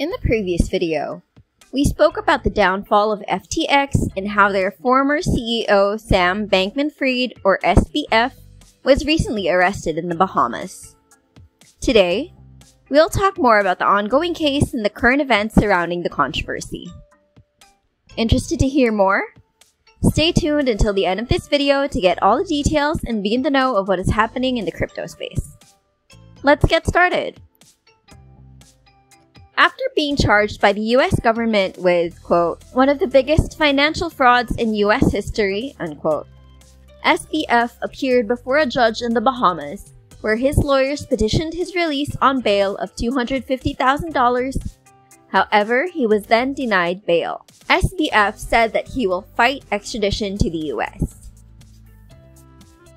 In the previous video, we spoke about the downfall of FTX and how their former CEO Sam Bankman-Fried, or SBF, was recently arrested in the Bahamas. Today, we'll talk more about the ongoing case and the current events surrounding the controversy. Interested to hear more? Stay tuned until the end of this video to get all the details and be in the know of what is happening in the crypto space. Let's get started! After being charged by the US government with, quote, one of the biggest financial frauds in US history, unquote, SBF appeared before a judge in the Bahamas, where his lawyers petitioned his release on bail of $250,000. However, he was then denied bail. SBF said that he will fight extradition to the US.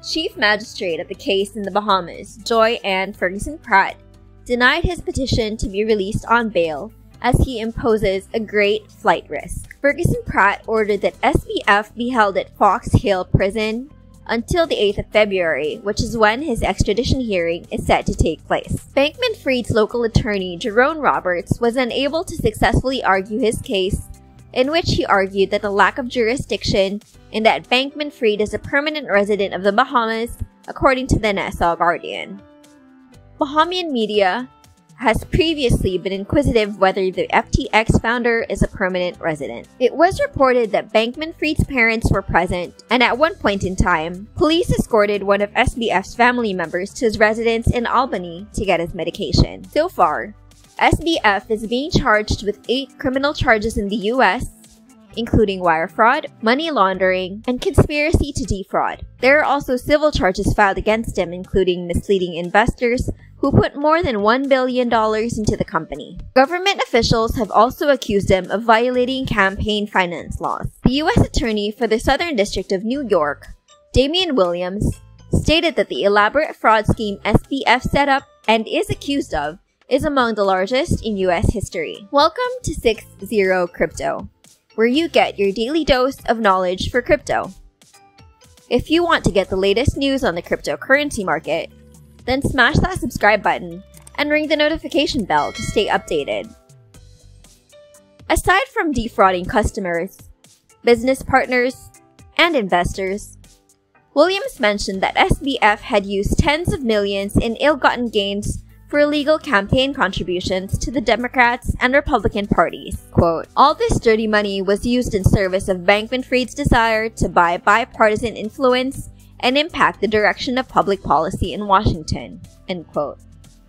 Chief Magistrate of the case in the Bahamas, JoyAnn Ferguson-Pratt, denied his petition to be released on bail as he imposes a great flight risk. Ferguson-Pratt ordered that SBF be held at Fox Hill Prison until the 8th of February, which is when his extradition hearing is set to take place. Bankman-Fried's local attorney, Jerone Roberts, was unable to successfully argue his case, in which he argued that the lack of jurisdiction and that Bankman-Fried is a permanent resident of the Bahamas, according to the Nassau Guardian. Bahamian media has previously been inquisitive whether the FTX founder is a permanent resident. It was reported that Bankman-Fried's parents were present, and at one point in time, police escorted one of SBF's family members to his residence in Albany to get his medication. So far, SBF is being charged with 8 criminal charges in the US, including wire fraud, money laundering, and conspiracy to defraud. There are also civil charges filed against him, including misleading investors who put more than $1 billion into the company. Government officials have also accused him of violating campaign finance laws. The U.S. Attorney for the Southern District of New York, Damian Williams, stated that the elaborate fraud scheme SBF set up and is accused of is among the largest in U.S. history. Welcome to 6 0 Crypto, where you get your daily dose of knowledge for crypto. If you want to get the latest news on the cryptocurrency market, then smash that subscribe button and ring the notification bell to stay updated. Aside from defrauding customers, business partners, and investors, Williams mentioned that SBF had used tens of millions in ill-gotten gains for illegal campaign contributions to the Democrats and Republican parties. Quote, all this dirty money was used in service of Bankman-Fried's desire to buy bipartisan influence and impact the direction of public policy in Washington, end quote,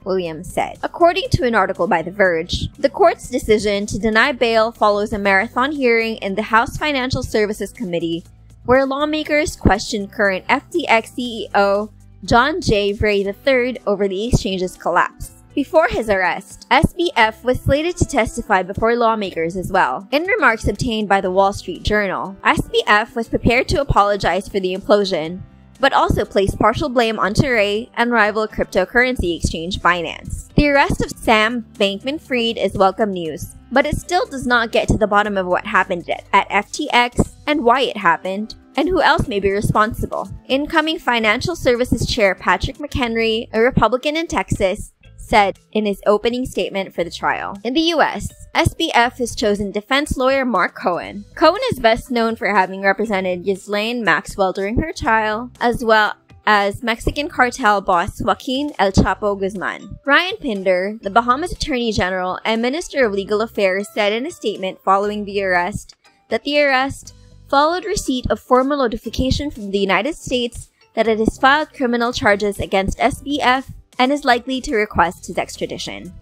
Williams said. According to an article by The Verge, the court's decision to deny bail follows a marathon hearing in the House Financial Services Committee, where lawmakers questioned current FTX CEO John J. Ray III over the exchange's collapse. Before his arrest, SBF was slated to testify before lawmakers as well. In remarks obtained by the Wall Street Journal, SBF was prepared to apologize for the implosion, but also placed partial blame onto Ray and rival cryptocurrency exchange Binance. The arrest of Sam Bankman-Fried is welcome news, but it still does not get to the bottom of what happened at FTX and why it happened, and who else may be responsible. Incoming Financial Services Chair Patrick McHenry, a Republican in Texas, said in his opening statement for the trial. In the US, SBF has chosen defense lawyer Mark Cohen. Cohen is best known for having represented Ghislaine Maxwell during her trial, as well as Mexican cartel boss Joaquin El Chapo Guzman. Ryan Pinder, the Bahamas Attorney General and Minister of Legal Affairs, said in a statement following the arrest that the arrest followed receipt of formal notification from the United States that it has filed criminal charges against SBF and is likely to request his extradition.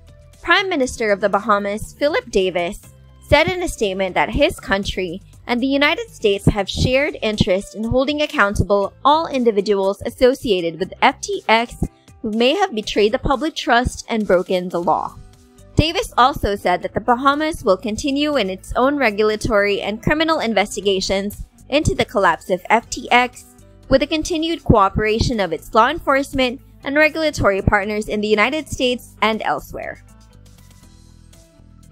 Prime Minister of the Bahamas, Philip Davis, said in a statement that his country and the United States have shared interest in holding accountable all individuals associated with FTX who may have betrayed the public trust and broken the law. Davis also said that the Bahamas will continue in its own regulatory and criminal investigations into the collapse of FTX with the continued cooperation of its law enforcement and regulatory partners in the United States and elsewhere.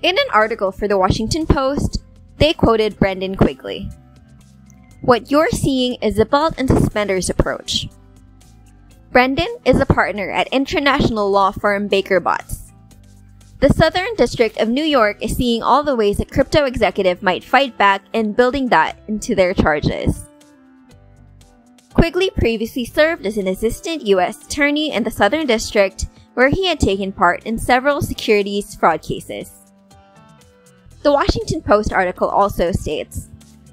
In an article for The Washington Post, they quoted Brendan Quigley. What you're seeing is a belt and suspenders approach. Brendan is a partner at international law firm Baker Botts. The Southern District of New York is seeing all the ways a crypto executive might fight back and building that into their charges. Quigley previously served as an assistant U.S. attorney in the Southern District, where he had taken part in several securities fraud cases. The Washington Post article also states,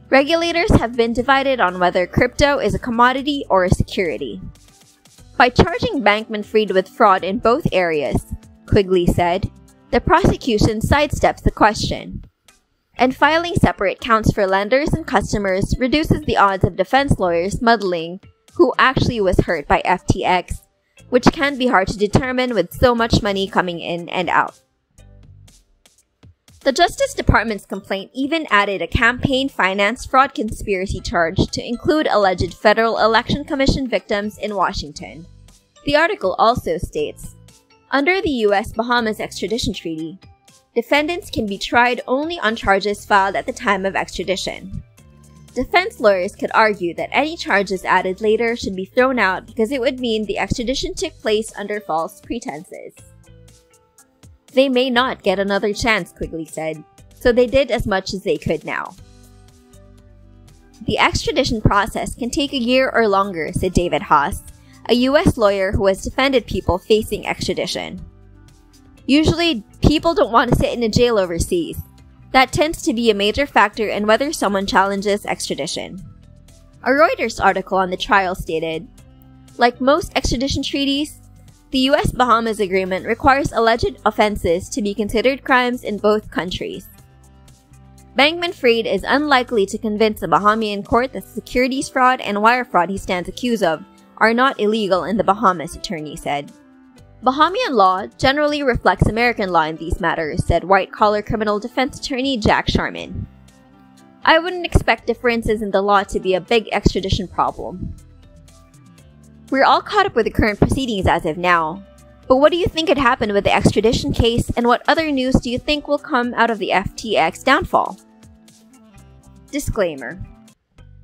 "Regulators have been divided on whether crypto is a commodity or a security." By charging Bankman-Fried with fraud in both areas, Quigley said, the prosecution sidesteps the question. And filing separate counts for lenders and customers reduces the odds of defense lawyers muddling who actually was hurt by FTX, which can be hard to determine with so much money coming in and out. The Justice Department's complaint even added a campaign finance fraud conspiracy charge to include alleged Federal Election Commission victims in Washington. The article also states, under the U.S.-Bahamas extradition treaty, defendants can be tried only on charges filed at the time of extradition. Defense lawyers could argue that any charges added later should be thrown out because it would mean the extradition took place under false pretenses. They may not get another chance, Quigley said, so they did as much as they could now. The extradition process can take a year or longer, said David Haas, a U.S. lawyer who has defended people facing extradition. Usually, people don't want to sit in a jail overseas. That tends to be a major factor in whether someone challenges extradition. A Reuters article on the trial stated, like most extradition treaties, the U.S.-Bahamas agreement requires alleged offenses to be considered crimes in both countries. Bankman-Fried is unlikely to convince a Bahamian court that securities fraud and wire fraud he stands accused of are not illegal in the Bahamas, attorney said. Bahamian law generally reflects American law in these matters, said white-collar criminal defense attorney Jack Sharman. I wouldn't expect differences in the law to be a big extradition problem. We're all caught up with the current proceedings as of now. But what do you think could happen with the extradition case, and what other news do you think will come out of the FTX downfall? Disclaimer: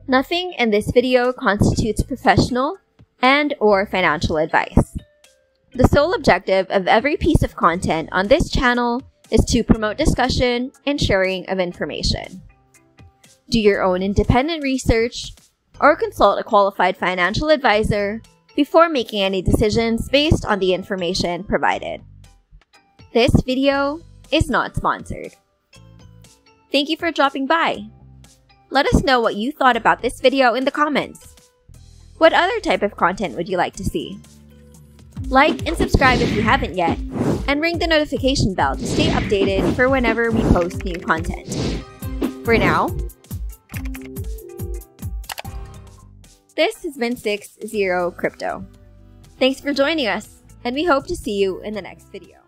nothing in this video constitutes professional and/or financial advice. The sole objective of every piece of content on this channel is to promote discussion and sharing of information. Do your own independent research or consult a qualified financial advisor before making any decisions based on the information provided. This video is not sponsored. Thank you for dropping by. Let us know what you thought about this video in the comments. What other type of content would you like to see? Like and subscribe if you haven't yet, and ring the notification bell to stay updated for whenever we post new content. For now, this has been 6 Zero Crypto. Thanks for joining us, and we hope to see you in the next video.